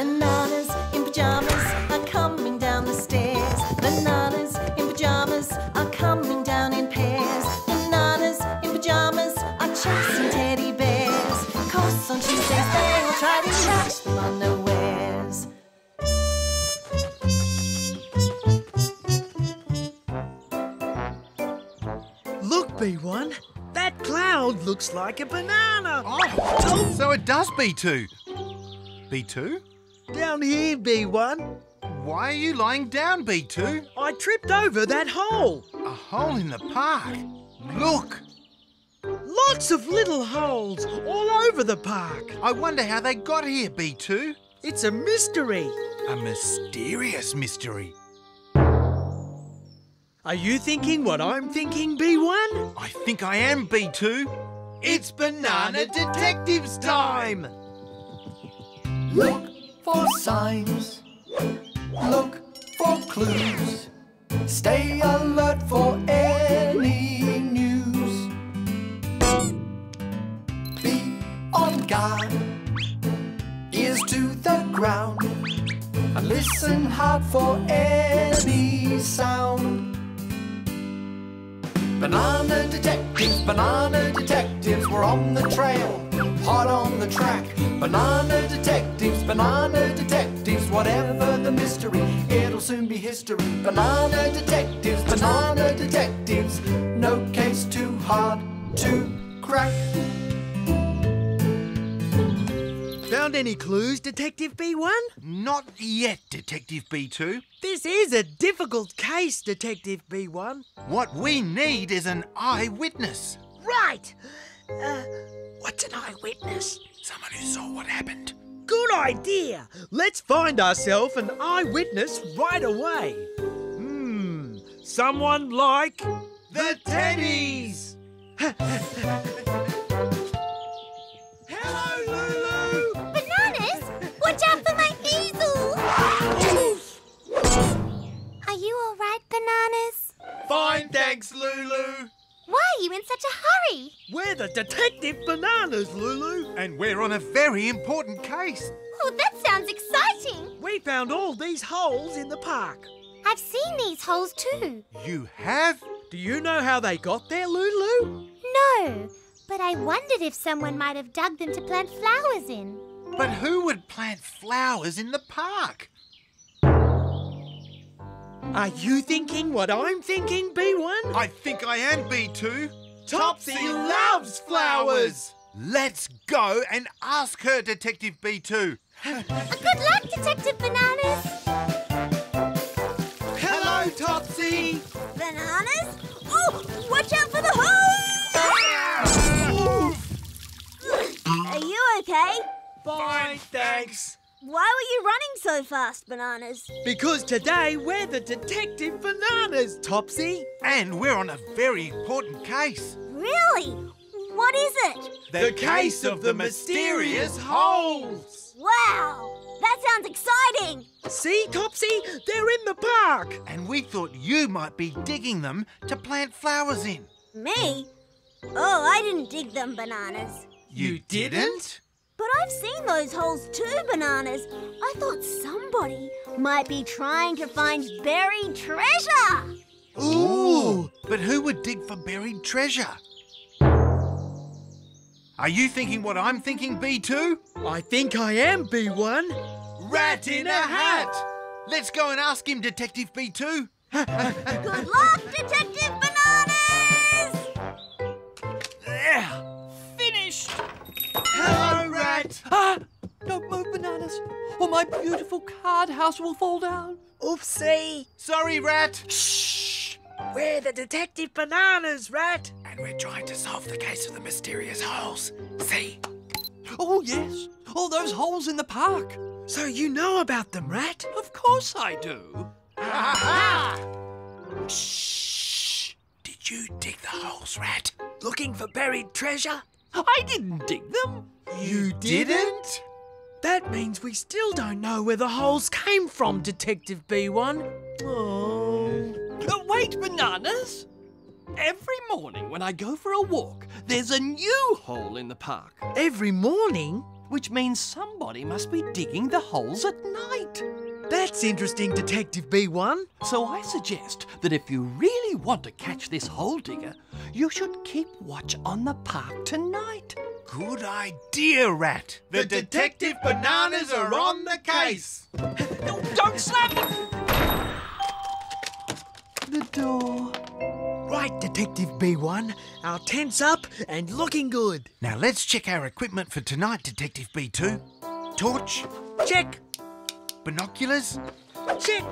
Bananas in pyjamas are coming down the stairs. Bananas in pyjamas are coming down in pairs. Bananas in pyjamas are chasing teddy bears. 'Cause on Tuesdays they will try to catch them unawares. Look, B1, that cloud looks like a banana. Oh, so it does, B2. B2? Down here, B1. Why are you lying down, B2? I tripped over that hole. A hole in the park? Look! Lots of little holes all over the park. I wonder how they got here, B2. It's a mystery. A mysterious mystery. Are you thinking what I'm thinking, B1? I think I am, B2. It's Banana Detectives time! Look for signs, look for clues, stay alert for any news. Be on guard, ears to the ground, and listen hard for any sound. Banana detectives, we're on the trail, hot on the track. Banana detectives, whatever the mystery, it'll soon be history. Banana detectives, no case too hard to crack. Found any clues, Detective B1? Not yet, Detective B2. This is a difficult case, Detective B1. What we need is an eyewitness. Right! What's an eyewitness? Someone who saw what happened. Good idea! Let's find ourselves an eyewitness right away. Someone like... the Teddies! Hello, Lulu! Bananas, watch out for my easel! Are you all right, Bananas? Fine, thanks, Lulu. Why are you in such a hurry? We're the Detective Bananas, Lulu. And we're on a very important case. Oh, that sounds exciting. We found all these holes in the park. I've seen these holes too. You have? Do you know how they got there, Lulu? No, but I wondered if someone might have dug them to plant flowers in. But who would plant flowers in the park? Are you thinking what I'm thinking, B1? I think I am, B2. Topsy loves flowers! Let's go and ask her, Detective B2. Good luck, Detective Bananas! Hello, Topsy! Bananas? Oh, watch out for the hole! Are you okay? Fine, thanks. Why were you running so fast, Bananas? Because today we're the Detective Bananas, Topsy. And we're on a very important case. Really? What is it? The case of the mysterious holes. Wow, that sounds exciting. See, Topsy, they're in the park. And we thought you might be digging them to plant flowers in. Me? Oh, I didn't dig them, Bananas. You didn't? But I've seen those holes too, Bananas. I thought somebody might be trying to find buried treasure. Ooh! But who would dig for buried treasure? Are you thinking what I'm thinking, B2? I think I am, B1. Rat in a hat! Let's go and ask him, Detective B2. Good luck, Detective Bananas! Yeah. Finished! Hello, Rat! Ah! Don't move, Bananas, or my beautiful card house will fall down. Oopsie! Sorry, Rat! Shh! We're the Detective Bananas, Rat! And we're trying to solve the case of the mysterious holes. See? Oh, yes. All those holes in the park. So you know about them, Rat? Of course I do. Ha-ha! Shh! Did you dig the holes, Rat? Looking for buried treasure? I didn't dig them. You didn't? That means we still don't know where the holes came from, Detective B1. Oh, wait, Bananas. Every morning when I go for a walk, there's a new hole in the park. Every morning? which means somebody must be digging the holes at night. That's interesting, Detective B1. So I suggest that if you really want to catch this hole digger, you should keep watch on the park tonight. Good idea, Rat. The Detective Bananas are on the case. No, don't slam the door. Right, Detective B1. Our tent's up and looking good. Now let's check our equipment for tonight, Detective B2. Torch? Check. Binoculars? Check.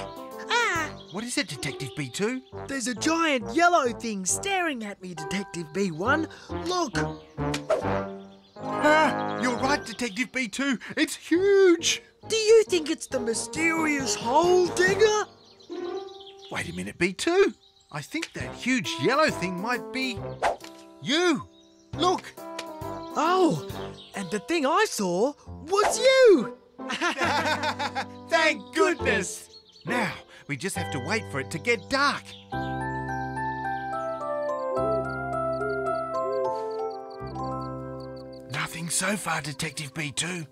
Ah! What is it, Detective B2? There's a giant yellow thing staring at me, Detective B1. Look! Ah! You're right, Detective B2. It's huge! Do you think it's the mysterious hole digger? Wait a minute, B2. I think that huge yellow thing might be you. Look! Oh! And the thing I saw was you! Thank goodness! Now, we just have to wait for it to get dark. Nothing so far, Detective B2.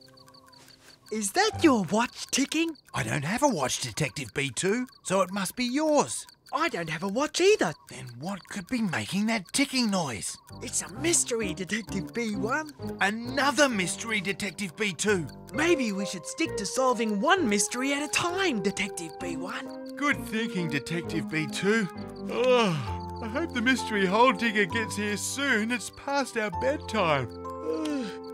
Is that your watch ticking? I don't have a watch, Detective B2, so it must be yours. I don't have a watch either. Then what could be making that ticking noise? It's a mystery, Detective B1. Another mystery, Detective B2. Maybe we should stick to solving one mystery at a time, Detective B1. Good thinking, Detective B2. Oh, I hope the mystery hole digger gets here soon. It's past our bedtime.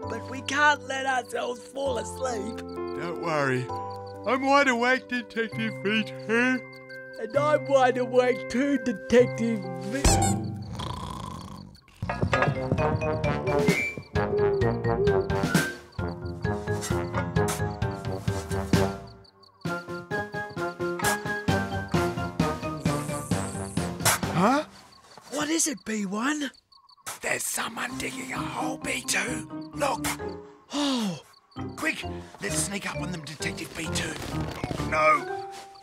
But we can't let ourselves fall asleep. Don't worry. I'm wide awake, Detective B2. And I'm wide awake too, Detective B. Huh? What is it, B1? There's someone digging a hole, B2. Look. Oh. Quick, let's sneak up on them, Detective B2. No.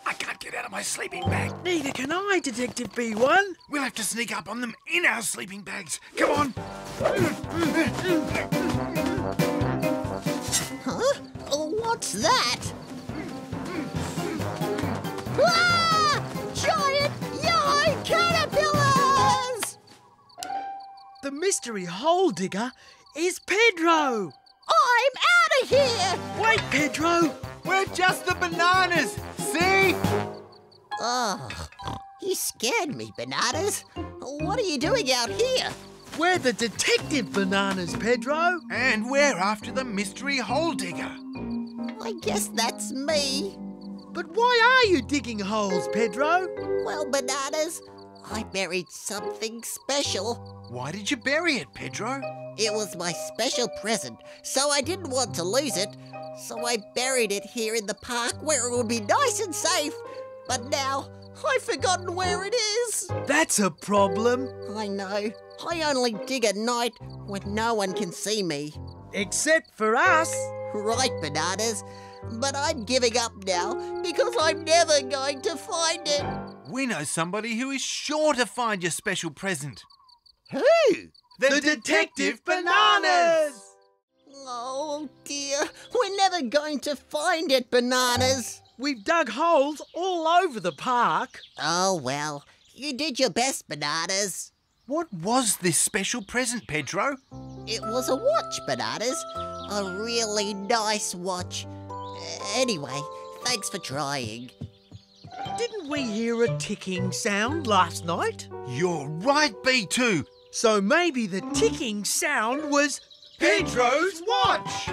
I can't get out of my sleeping bag. Neither can I, Detective B1. We'll have to sneak up on them in our sleeping bags. Come on. Huh? Oh, what's that? Ah! Giant yellow caterpillars! The mystery hole digger is Pedro. I'm out of here. Wait, Pedro. We're just the bananas, see? Oh, you scared me, Bananas. What are you doing out here? We're the Detective Bananas, Pedro. And we're after the mystery hole digger. I guess that's me. But why are you digging holes, Pedro? Well, Bananas, I buried something special. Why did you bury it, Pedro? It was my special present, so I didn't want to lose it. So I buried it here in the park where it would be nice and safe. But now, I've forgotten where it is. That's a problem. I know. I only dig at night when no one can see me. Except for us. Right, Bananas. But I'm giving up now because I'm never going to find it. We know somebody who is sure to find your special present. Who? The Detective Bananas! Oh, dear. We're never going to find it, Bananas. We've dug holes all over the park. Oh, well, you did your best, Bananas. What was this special present, Pedro? It was a watch, Bananas. A really nice watch. Anyway, thanks for trying. Didn't we hear a ticking sound last night? You're right, B2. So maybe the ticking sound was... Pedro's watch!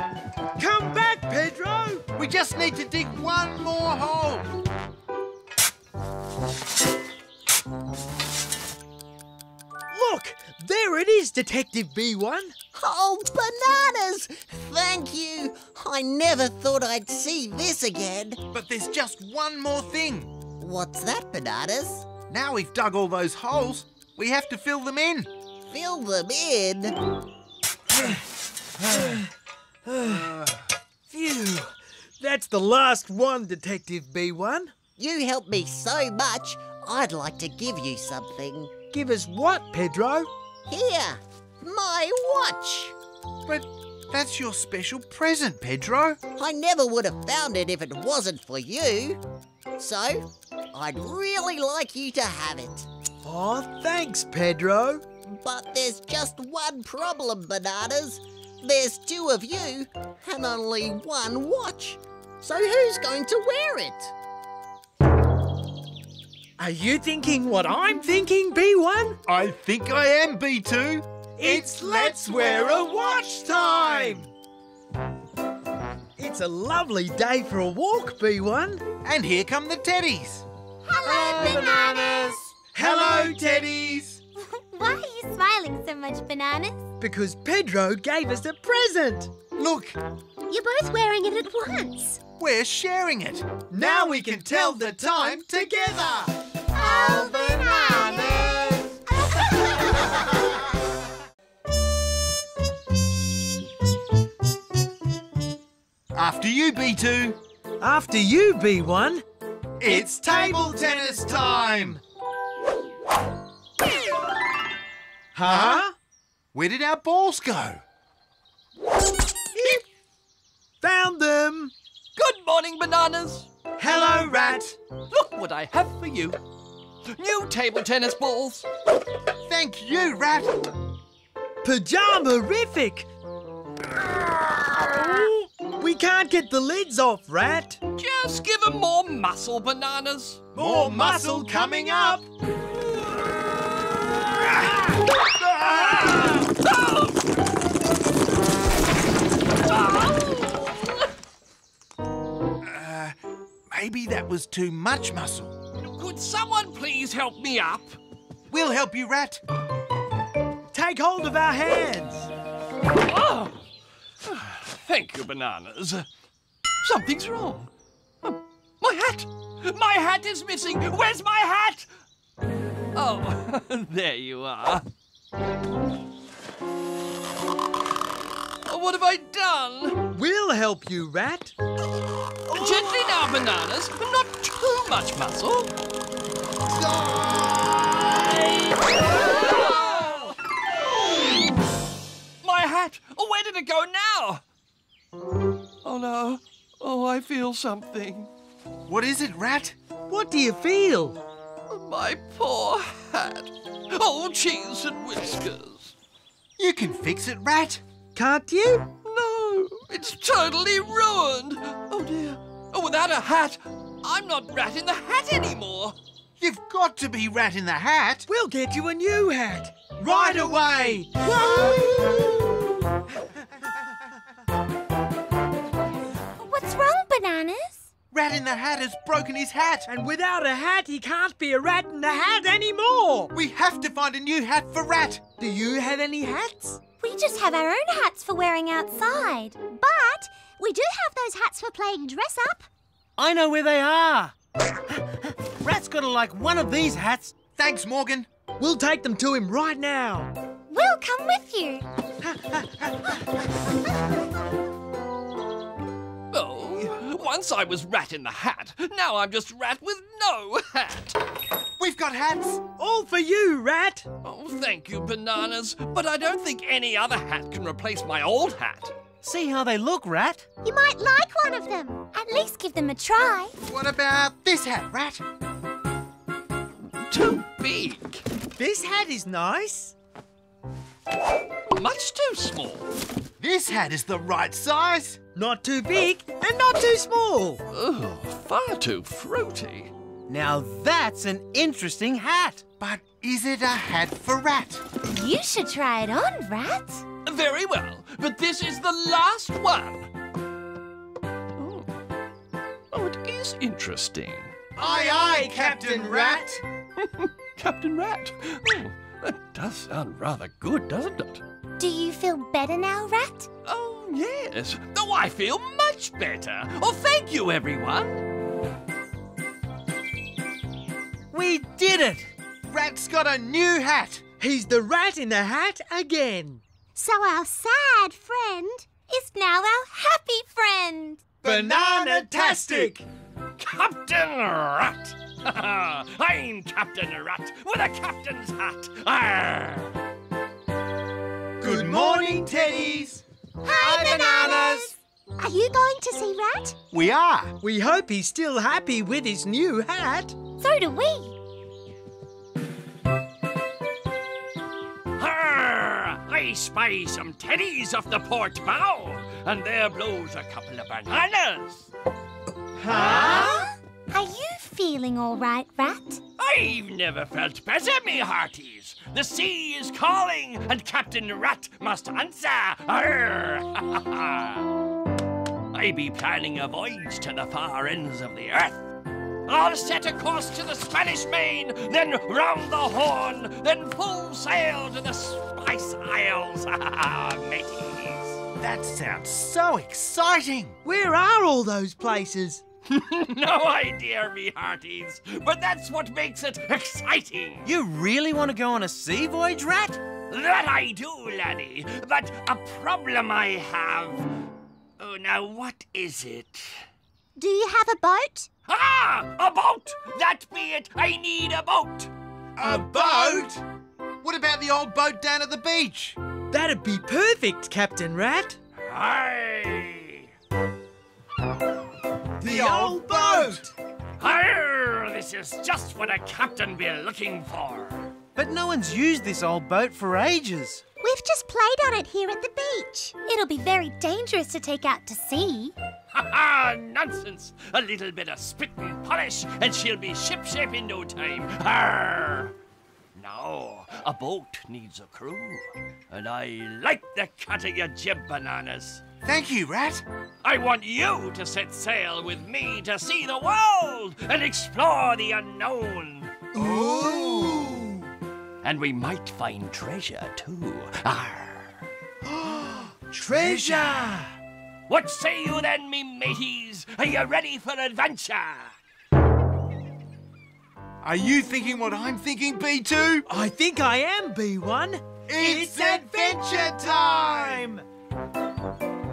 Come back, Pedro! We just need to dig one more hole. Look! There it is, Detective B1. Oh, Bananas! Thank you. I never thought I'd see this again. But there's just one more thing. What's that, Bananas? Now we've dug all those holes, we have to fill them in. Fill them in? Phew, that's the last one, Detective B1. You helped me so much, I'd like to give you something. Give us what, Pedro? Here, my watch. But That's your special present, Pedro. I never would have found it if it wasn't for you. So, I'd really like you to have it. Oh, thanks, Pedro. But there's just one problem, Bananas. There's two of you and only one watch. So who's going to wear it? Are you thinking what I'm thinking, B1? I think I am, B2. It's Let's Wear a Watch time! It's a lovely day for a walk, B1. And here come the teddies. Hello, Bananas. Hello, teddies. Why are you smiling so much, Bananas? Because Pedro gave us a present. Look. You're both wearing it at once. We're sharing it. Now we can tell the time together. Oh, Bananas! After you, B2. After you, B1. It's table tennis time. Huh? Where did our balls go? Found them! Good morning, Bananas! Hello, Rat! Look what I have for you! New table tennis balls! Thank you, Rat! Pajamarific! We can't get the lids off, Rat! Just give them more muscle, Bananas! More muscle coming up! Maybe that was too much muscle. Could someone please help me up? We'll help you, Rat. Take hold of our hands. Oh. Thank you, Bananas. Something's wrong. My hat! My hat is missing! Where's my hat? Oh, there you are. Oh, what have I done? We'll help you, Rat. Gently now, Bananas, but not too much muscle. My hat! Oh, where did it go now? Oh, no. Oh, I feel something. What is it, Rat? What do you feel? My poor hat. Oh, cheese and whiskers. You can fix it, Rat. Can't you? No, it's totally ruined. Oh, dear. Oh, without a hat, I'm not Rat in the Hat anymore. You've got to be Rat in the Hat. We'll get you a new hat. Right away. Whoa! What's wrong, Bananas? Rat in the Hat has broken his hat. And without a hat, he can't be a Rat in the Hat anymore. We have to find a new hat for Rat. Do you have any hats? We just have our own hats for wearing outside. But we do have those hats for playing dress up. I know where they are. Rat's got to like one of these hats. Thanks, Morgan. We'll take them to him right now. We'll come with you. Oh. Once I was Rat in the Hat, now I'm just Rat with no hat. We've got hats. All for you, Rat. Oh, thank you, Bananas. But I don't think any other hat can replace my old hat. See how they look, Rat. You might like one of them. At least give them a try. What about this hat, Rat? Too big. This hat is nice. Much too small. This hat is the right size. Not too big and not too small. Oh, far too fruity. Now that's an interesting hat. But is it a hat for Rat? You should try it on, Rat. Very well, but this is the last one. Oh, oh, it is interesting. Aye, aye, Captain Rat. Captain Rat. Oh, that does sound rather good, doesn't it? Do you feel better now, Rat? Oh. Yes. Oh, I feel much better. Oh, thank you, everyone. We did it. Rat's got a new hat. He's the Rat in the Hat again. So our sad friend is now our happy friend. Bananatastic. Captain Rat. I'm Captain Rat with a captain's hat. Arr. Good morning, teddies. Hi, Bananas! Are you going to see Rat? We are. We hope he's still happy with his new hat. So do we. Arr, I spy some teddies off the port bow, and there blows a couple of bananas. Huh? Are you feeling all right, Rat? I've never felt better, me hearties. The sea is calling, and Captain Rat must answer. I be planning a voyage to the far ends of the earth. I'll set a course to the Spanish Main, then round the Horn, then full sail to the Spice Isles. Mateys. That sounds so exciting. Where are all those places? No idea, me hearties, but that's what makes it exciting. You really want to go on a sea voyage, Rat? That I do, laddie, but a problem I have. Oh, now what is it? Do you have a boat? Ah, a boat! That be it, I need a boat. A boat? What about the old boat down at the beach? That'd be perfect, Captain Rat. Aye. The old boat! Arr, this is just what a captain be looking for. But no one's used this old boat for ages. We've just played on it here at the beach. It'll be very dangerous to take out to sea. Ha-ha, nonsense. A little bit of spit and polish and she'll be shipshape in no time. Arr. Now, a boat needs a crew. And I like the cut of your jib, Bananas. Thank you, Rat. I want you to set sail with me to see the world and explore the unknown. Ooh! And we might find treasure, too. Arr. Treasure! What say you then, me mateys? Are you ready for adventure? Are you thinking what I'm thinking, B2? I think I am, B1. It's adventure time!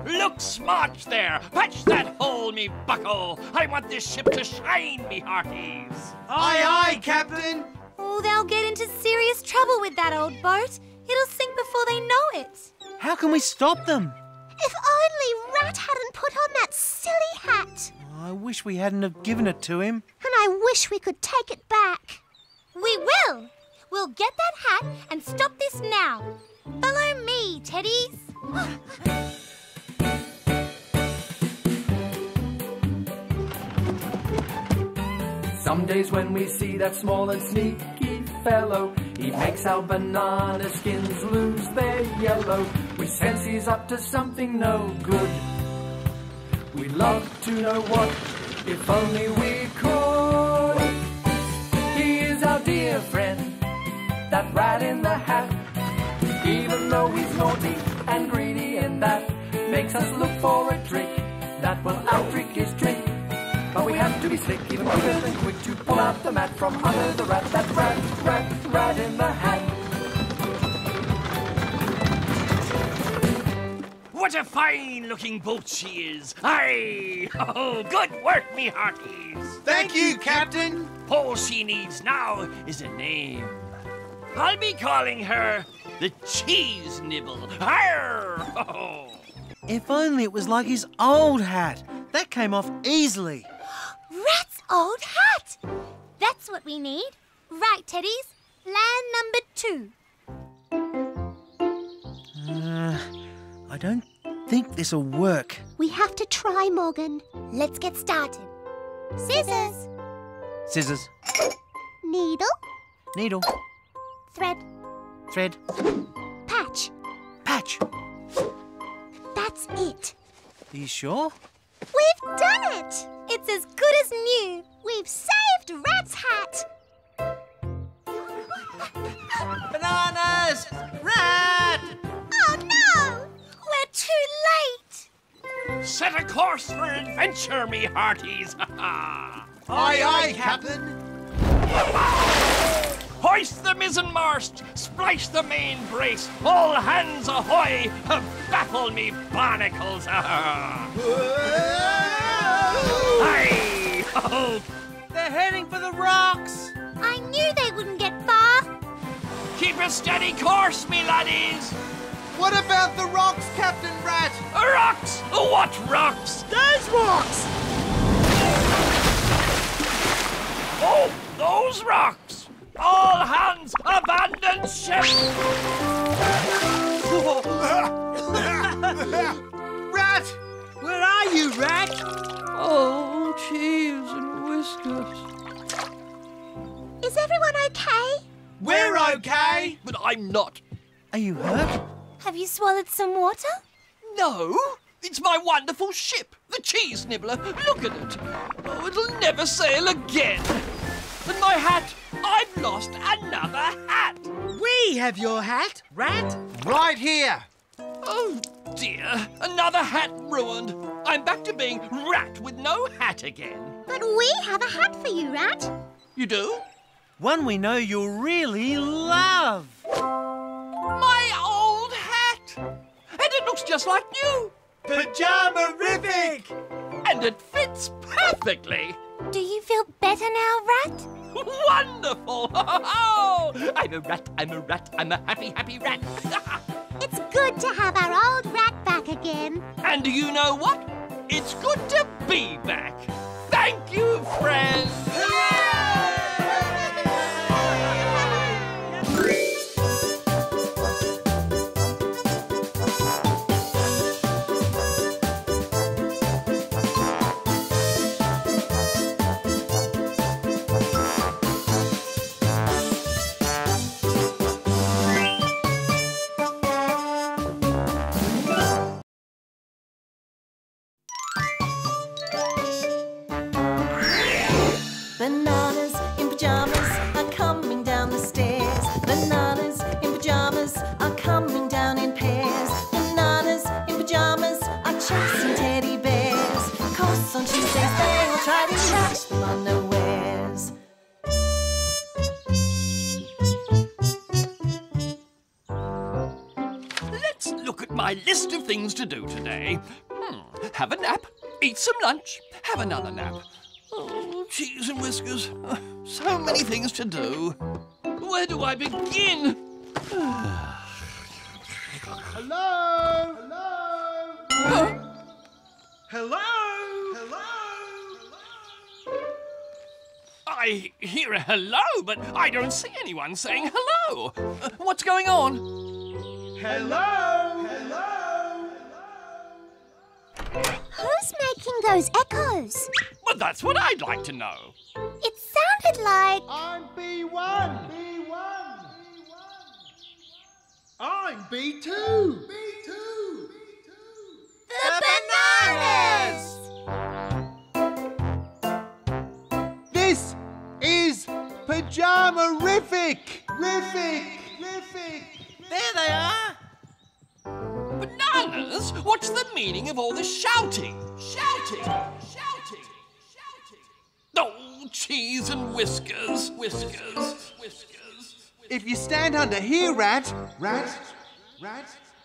Look smart there! Patch that hole, me bucko! I want this ship to shine, me hearties! Aye, aye, Captain! Oh, they'll get into serious trouble with that old boat. It'll sink before they know it. How can we stop them? If only Rat hadn't put on that silly hat! I wish we hadn't have given it to him. And I wish we could take it back. We will! We'll get that hat and stop this now. Follow me, teddies! Some days when we see that small and sneaky fellow, he makes our banana skins lose their yellow. We sense he's up to something no good. We'd love to know what, if only we could. He is our dear friend, that rat in the hat. Even though he's naughty and greedy, and that makes us look for a trick that will out-trick his trick. But we have to be slick, even quicker than quick, to pull out the mat from under the rat. That rat in the hat. What a fine-looking boat she is. Aye! Oh, good work, me hearties. Thank you, Captain. All she needs now is a name. I'll be calling her the Cheese Nibble. Arr! Oh. If only it was like his old hat. That came off easily. Rat's old hat! That's what we need. Right, teddies. Land number 2. I don't think this'll work. We have to try, Morgan. Let's get started. Scissors. Scissors. Needle. Needle. Thread. Thread. Patch. Patch. That's it. Are you sure? We've done it! It's as good as new. We've saved Rat's hat. Bananas! Rat! Oh no! We're too late. Set a course for adventure, me hearties. Aye, aye, Captain. Hoist the mizzen mast, splice the main brace, all hands ahoy, baffle me barnacles. Aye. Oh. They're heading for the rocks. I knew they wouldn't get far. Keep a steady course, me laddies. What about the rocks, Captain Rat? those rocks! All hands, abandon ship! Rat! Where are you, Rat? Oh, cheese and whiskers. Is everyone okay? We're okay! But I'm not. Are you hurt? Have you swallowed some water? No. It's my wonderful ship, the Cheese Nibbler. Look at it. Oh, it'll never sail again. And my hat. I've lost another hat. We have your hat, Rat. Right here. Oh, dear. Another hat ruined. I'm back to being Rat with no hat again. But we have a hat for you, Rat. You do? One we know you'll really love. My old hat. And it looks just like new. Pyjama-rific! And it fits perfectly. Do you feel better now, Rat? Wonderful! Oh, I'm a rat, I'm a rat, I'm a happy, happy rat. It's good to have our old rat back again. And do you know what? It's good to be back. Thank you, friends! Bananas in pyjamas are coming down the stairs. Bananas in pyjamas are coming down in pairs. Bananas in pyjamas are chasing teddy bears. 'Cause on Tuesdays they will try to catch them unawares. Let's look at my list of things to do today. Have a nap, eat some lunch, have another nap. Oh, cheese and whiskers. So many things to do. Where do I begin? Hello? Hello? Hello? Hello? Hello? I hear a hello, but I don't see anyone saying hello. What's going on? Hello? Hello? Hello? Who's making those echoes? Well, that's what I'd like to know. It sounded like... I'm B1. B1. B1. I'm B2. B2. B2. The Bananas! This is Pyjama-rific. Rific. Rific. There they are. Bananas? What's the meaning of all this shouting? Shouting! Shouting! Shouting! Oh, cheese and whiskers! Whiskers! Whiskers! If you stand under here, Rat, Rat,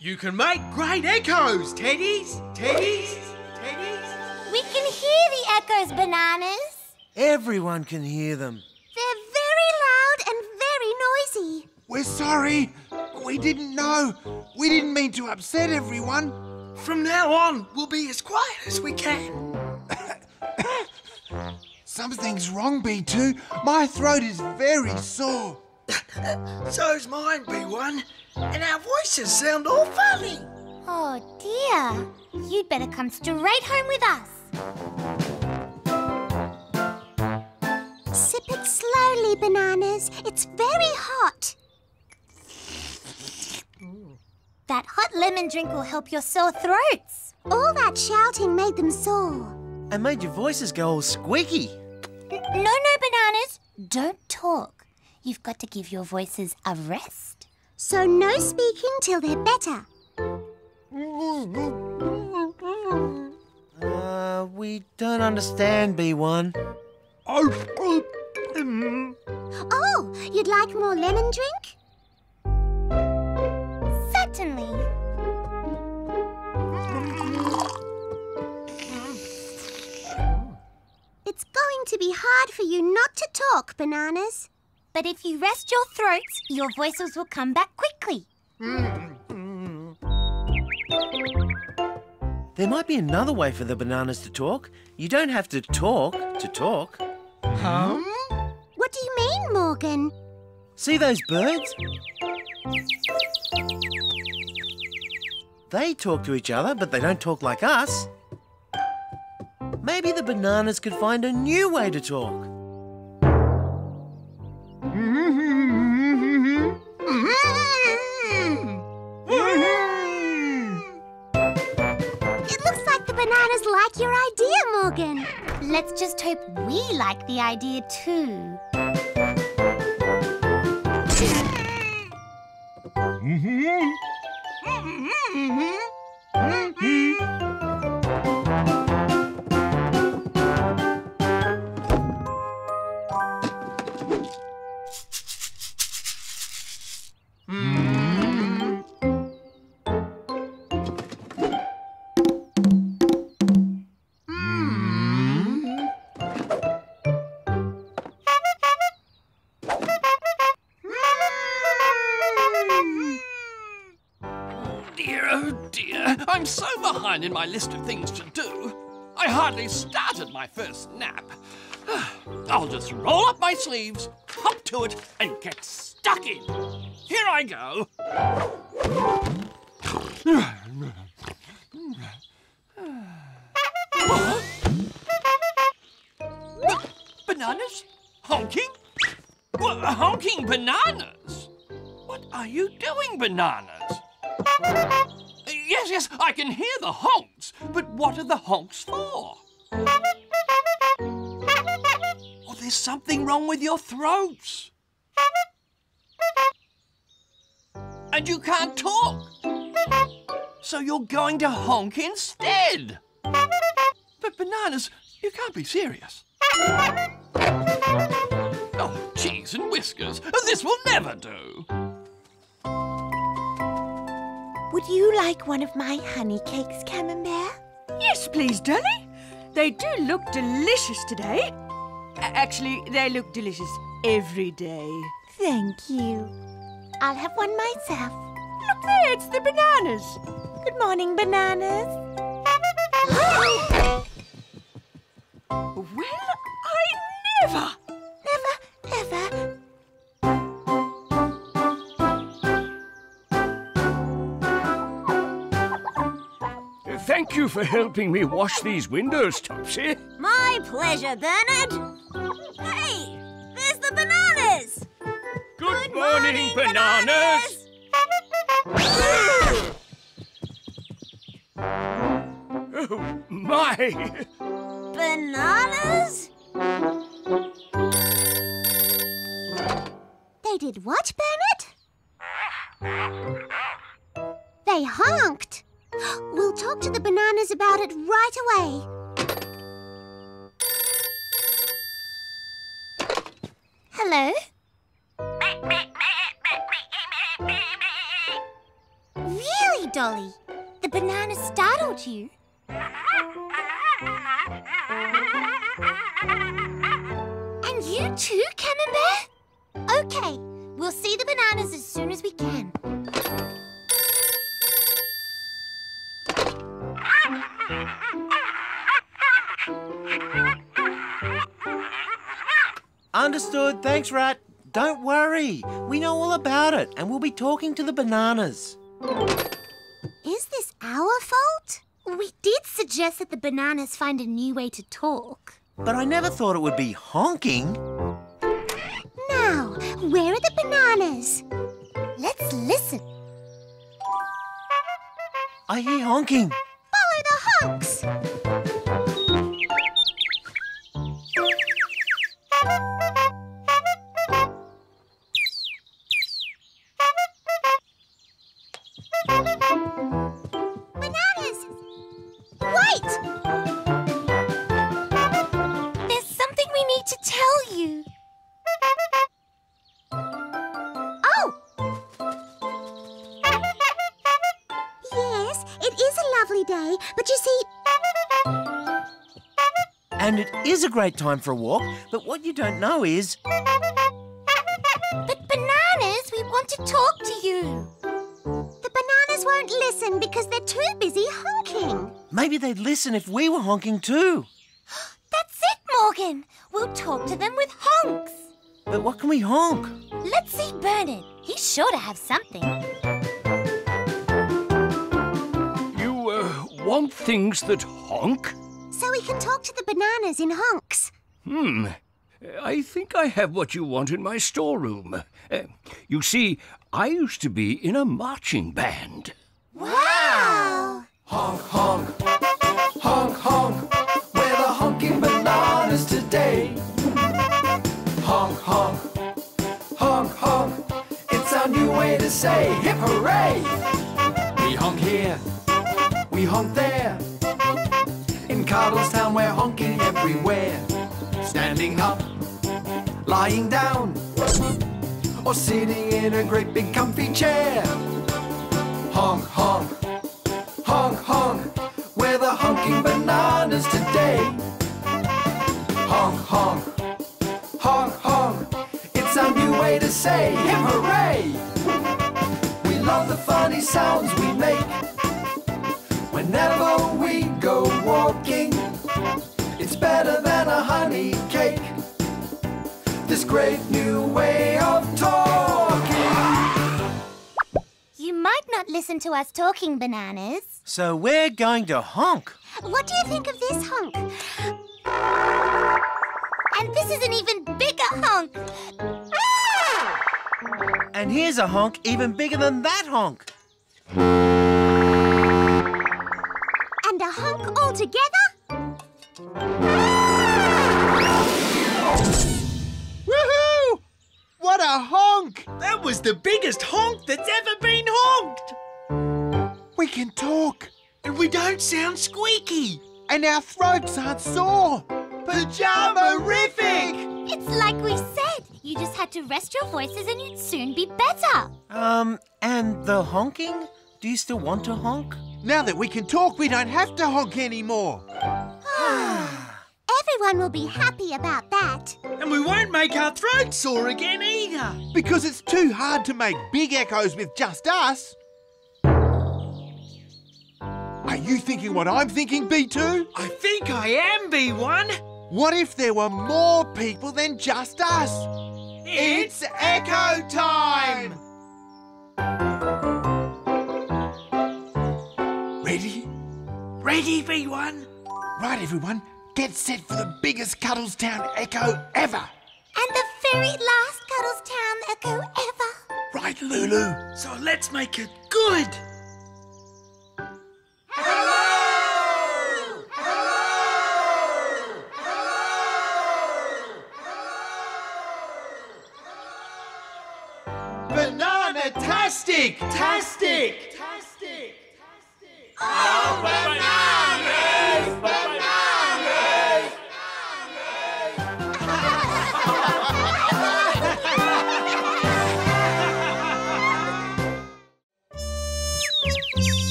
you can make great echoes, Teddies! Teddies! Teddies! We can hear the echoes, Bananas! Everyone can hear them. They're very loud and very noisy. We're sorry. We didn't know. We didn't mean to upset everyone. From now on, we'll be as quiet as we can. Something's wrong, B2. My throat is very sore. So's mine, B1. And our voices sound all funny. Oh, dear. You'd better come straight home with us. Sip it slowly, Bananas. It's very hot. That hot lemon drink will help your sore throats. All that shouting made them sore. And made your voices go all squeaky. No, no, Bananas. Don't talk. You've got to give your voices a rest. So no speaking till they're better. We don't understand, B1. Oh, you'd like more lemon drink? Certainly. It's going to be hard for you not to talk, Bananas. But if you rest your throats, your voices will come back quickly. There might be another way for the Bananas to talk. You don't have to talk. What do you mean? game, Morgan. See those birds? They talk to each other, but they don't talk like us. Maybe the bananas could find a new way to talk. It looks like the bananas like your idea, Morgan. Let's just hope we like the idea too. I'm so behind in my list of things to do. I hardly started my first nap. I'll just roll up my sleeves, hop to it, and get stuck in. Here I go. Bananas? Honking? Honking bananas? What are you doing, bananas? Yes, yes, I can hear the honks, but what are the honks for? Oh, there's something wrong with your throats. And you can't talk. So you're going to honk instead. But bananas, you can't be serious. Oh, cheese and whiskers, this will never do. Would you like one of my honey cakes, Camembert? Yes, please, Dolly. They do look delicious today. Actually, they look delicious every day. Thank you. I'll have one myself. Look there, it's the bananas. Good morning, bananas. Well, I never... Thank you for helping me wash these windows, Topsy. My pleasure, Bernard. Hey, there's the bananas. Good morning, bananas. Oh, my. Bananas? They did what, Bernard? They honked. We'll talk to the bananas about it right away. Hello? Really, Dolly? The bananas startled you? And you too, Camembert? OK, we'll see the bananas as soon as we can. Understood. Thanks, Rat. Don't worry. We know all about it, and we'll be talking to the bananas. Is this our fault? We did suggest that the bananas find a new way to talk. But I never thought it would be honking. Now, where are the bananas? Let's listen. I hear honking. Follow the honks. Bananas! Wait! There's something we need to tell you. Oh! Yes, it is a lovely day, but you see... And it is a great time for a walk, but what you don't know is... But bananas, we want to talk to you. The bananas won't listen because they're too busy honking. Maybe they'd listen if we were honking too. That's it, Morgan. We'll talk to them with honks. But what can we honk? Let's see Bernard. He's sure to have something. You want things that honk? So we can talk to the bananas in honks. Hmm. I think I have what you want in my storeroom. You see, I used to be in a marching band. Wow! Honk, honk. Honk, honk. We're the honking bananas today. Honk, honk. Honk, honk. It's our new way to say hip hooray. We honk here. We honk there. In Cardlestown we're honking everywhere. Standing up, lying down, or sitting in a great big comfy chair. Honk, honk, honk, honk, we're the honking bananas today. Honk, honk, honk, honk, it's our new way to say hip hooray. We love the funny sounds we make whenever we go walking. It's better than a honey cake, this great new way of talking. You might not listen to us talking, bananas. So we're going to honk. What do you think of this honk? And this is an even bigger honk. Ah! And here's a honk even bigger than that honk. And a honk all together? Woohoo! What a honk! That was the biggest honk that's ever been honked! We can talk, and we don't sound squeaky, and our throats aren't sore. Pajama-rific! It's like we said, you just had to rest your voices and you'd soon be better. And the honking? Do you still want to honk? Now that we can talk, we don't have to honk anymore. Everyone will be happy about that. And we won't make our throats sore again either. Because it's too hard to make big echoes with just us. Are you thinking what I'm thinking, B2? I think I am, B1. What if there were more people than just us? It's echo time! Ready? Ready, B1? Right, everyone. Get set for the biggest Cuddlestown echo ever. And the very last Cuddlestown echo ever. Right, Lulu. So let's make it good. Hello! Hello! Hello! Hello! Hello! Banana-tastic! Tastic! Tastic! Tastic! Oh, bananas! Bananas!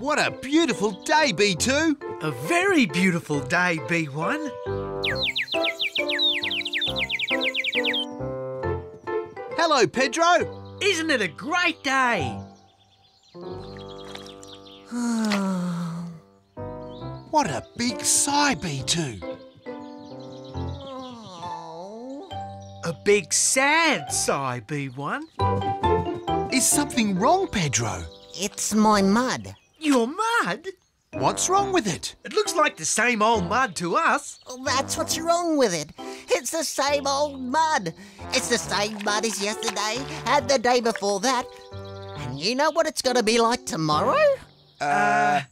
What a beautiful day, B2. A very beautiful day, B1. Hello, Pedro. Isn't it a great day? What a big sigh, B2. Oh. A big sad sigh, B1. Is something wrong, Pedro? It's my mud. Your mud? What's wrong with it? It looks like the same old mud to us. Oh, that's what's wrong with it. It's the same old mud. It's the same mud as yesterday and the day before that. And you know what it's going to be like tomorrow? No.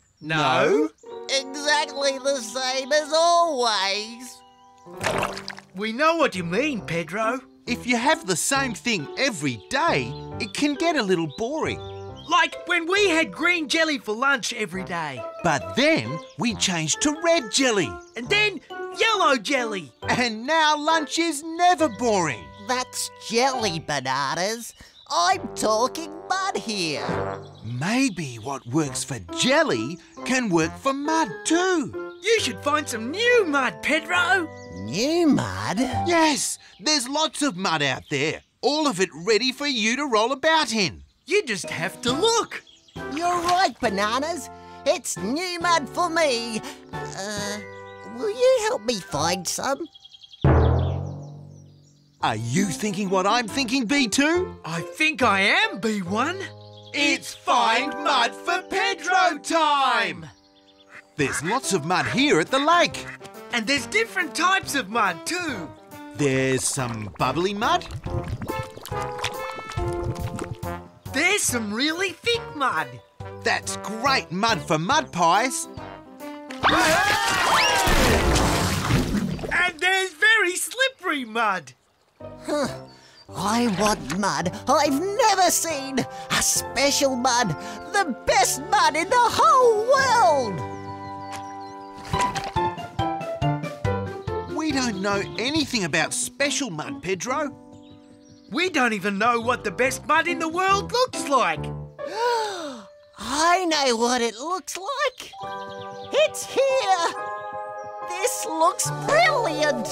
Exactly the same as always. We know what you mean, Pedro. If you have the same thing every day, it can get a little boring. Like when we had green jelly for lunch every day. But then we changed to red jelly. And then yellow jelly. And now lunch is never boring. That's jelly, bananas. I'm talking mud here. Maybe what works for jelly can work for mud too. You should find some new mud, Pedro. New mud? Yes, there's lots of mud out there. All of it ready for you to roll about in. You just have to look. You're right, bananas. It's new mud for me. Will you help me find some? Are you thinking what I'm thinking, B2? I think I am, B1. It's find mud for Pedro time! There's lots of mud here at the lake. And there's different types of mud too. There's some bubbly mud. There's some really thick mud. That's great mud for mud pies. And there's very slippery mud. Huh. I want mud I've never seen. A special mud. The best mud in the whole world. We don't know anything about special mud, Pedro. We don't even know what the best mud in the world looks like. I know what it looks like. It's here. This looks brilliant.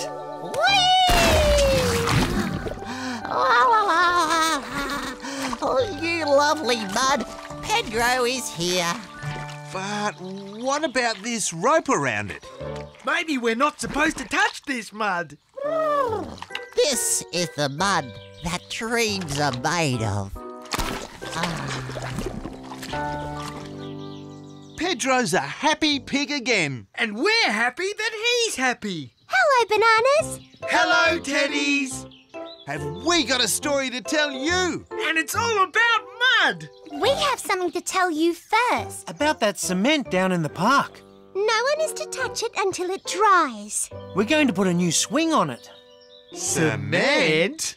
Whee! La, la, la, la. Oh, you lovely mud. Pedro is here. But what about this rope around it? Maybe we're not supposed to touch this mud. This is the mud that dreams are made of. Pedro's a happy pig again. And we're happy that he's happy. Hello, Bananas. Hello, Teddies. Have we got a story to tell you? And it's all about mud. We have something to tell you first. About that cement down in the park. No one is to touch it until it dries. We're going to put a new swing on it. Cement?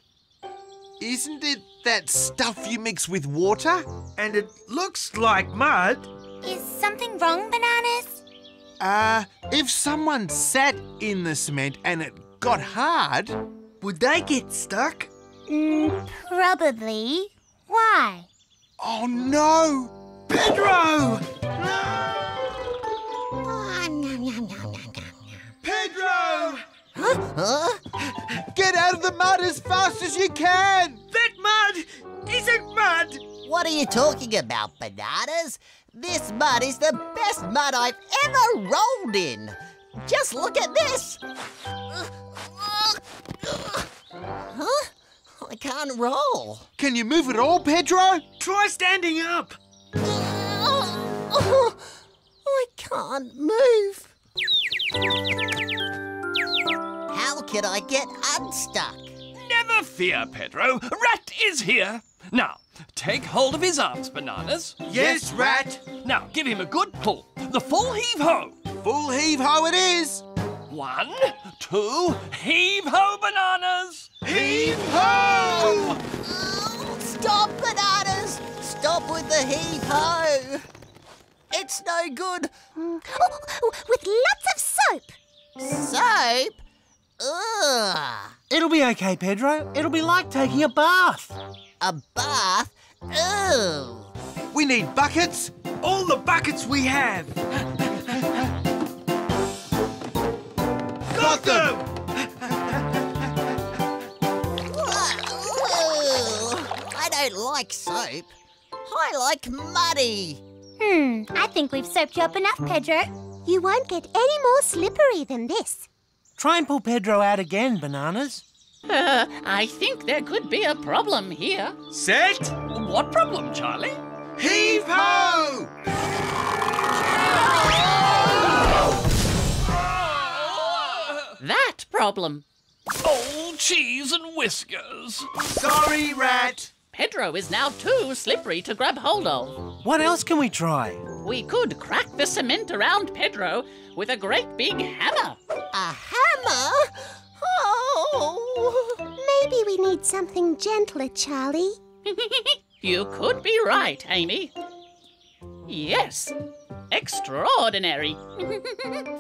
Isn't it that stuff you mix with water? And it looks like mud. Is something wrong, Bananas? If someone sat in the cement and it got hard, would they get stuck? Probably. Why? Oh, no! Pedro! Pedro! Huh? Get out of the mud as fast as you can! That mud isn't mud! What are you talking about, Bananas? This mud is the best mud I've ever rolled in. Just look at this. Huh? I can't roll. Can you move at all, Pedro? Try standing up. I can't move. How can I get unstuck? Never fear, Pedro. Rat is here. Now, take hold of his arms, Bananas. Yes, Rat. Now, give him a good pull. The full heave-ho. Full heave-ho it is. 1, 2, heave-ho, Bananas! Heave-ho! Oh, stop, Bananas! Stop with the heave-ho! It's no good. Oh, with lots of soap. Soap? Ugh. It'll be okay, Pedro. It'll be like taking a bath. A bath? Ew. We need buckets. All the buckets we have. Got them! I don't like soap. I like muddy. I think we've soaped you up enough, Pedro. You won't get any more slippery than this. Try and pull Pedro out again, Bananas. I think there could be a problem here. Set! What problem, Charlie? Heave-ho! That problem. Oh, cheese and whiskers. Sorry, Rat. Pedro is now too slippery to grab hold of. What else can we try? We could crack the cement around Pedro with a great big hammer. A hammer? Oh. Maybe we need something gentler, Charlie. You could be right, Amy. Yes. Extraordinary.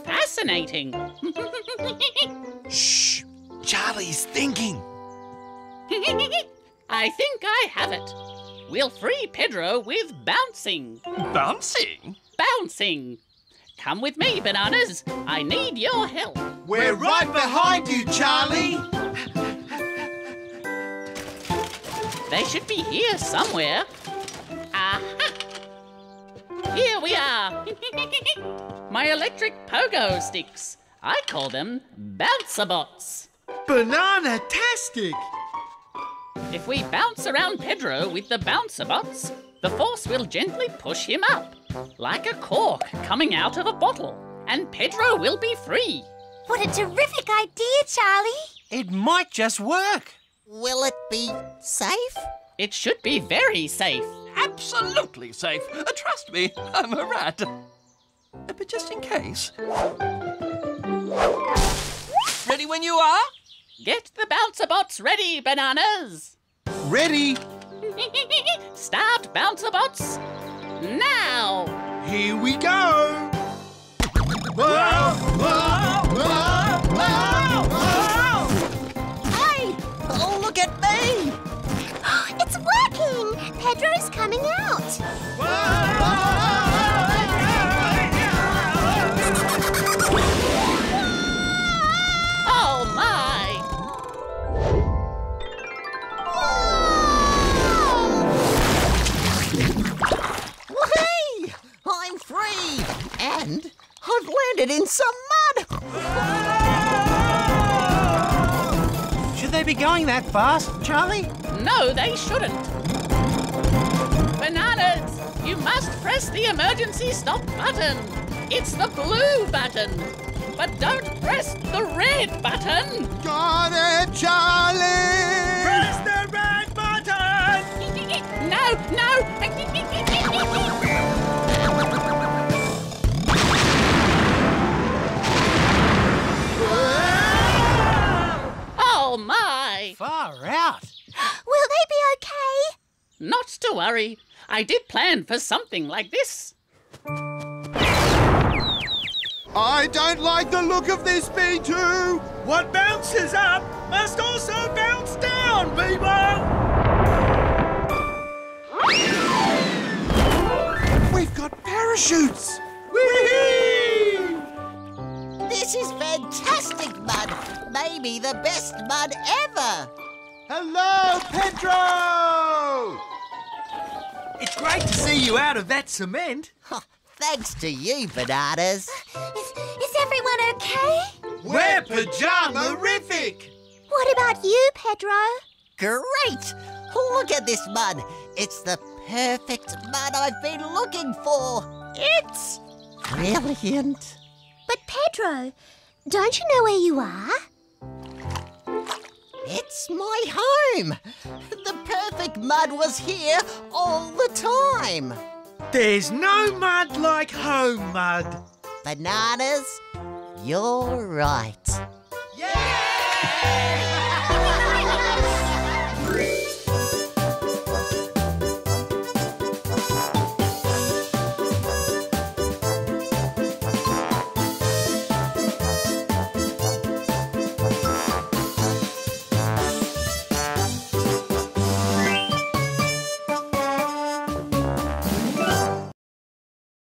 Fascinating. Shh. Charlie's thinking. I think I have it. We'll free Pedro with bouncing. Bouncing? Bouncing. Come with me, Bananas. I need your help. We're right behind you, Charlie. They should be here somewhere. Aha! Here we are. My electric pogo sticks. I call them bouncer-bots. Banana-tastic! If we bounce around Pedro with the bouncer-bots, the force will gently push him up, like a cork coming out of a bottle, and Pedro will be free. What a terrific idea, Charlie! It might just work. Will it be safe? It should be very safe. Absolutely safe. Trust me, I'm a rat. But just in case. Ready when you are? Get the bouncer-bots ready, Bananas. Ready? Start, bouncer-bots. Now. Here we go. Whoa, whoa, whoa, whoa, whoa. Hey, oh, look at me. It's working. Pedro's coming out. Whoa, whoa, whoa. I'm free! And I've landed in some mud! Whoa! Should they be going that fast, Charlie? No, they shouldn't. Bananas, you must press the emergency stop button. It's the blue button. But don't press the red button. Got it, Charlie! Press the red button! No! Oh, my! Far out! Will they be okay? Not to worry. I did plan for something like this. I don't like the look of this, B2! What bounces up must also bounce down, B1! We've got parachutes! Whee-hee! This is fantastic mud. Maybe the best mud ever. Hello, Pedro! It's great to see you out of that cement. Oh, thanks to you, Bananas. Is everyone okay? We're pajama-rific! What about you, Pedro? Great! Look at this mud. It's the perfect mud I've been looking for. It's brilliant. But, Pedro, don't you know where you are? It's my home. The perfect mud was here all the time. There's no mud like home mud. Bananas, you're right. Yay!